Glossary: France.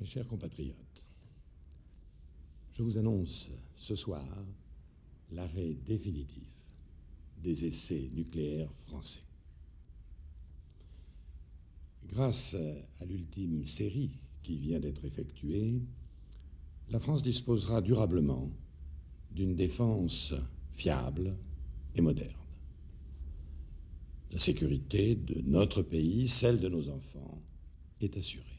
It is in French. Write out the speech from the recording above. Mes chers compatriotes, je vous annonce ce soir l'arrêt définitif des essais nucléaires français. Grâce à l'ultime série qui vient d'être effectuée, la France disposera durablement d'une défense fiable et moderne. La sécurité de notre pays, celle de nos enfants, est assurée.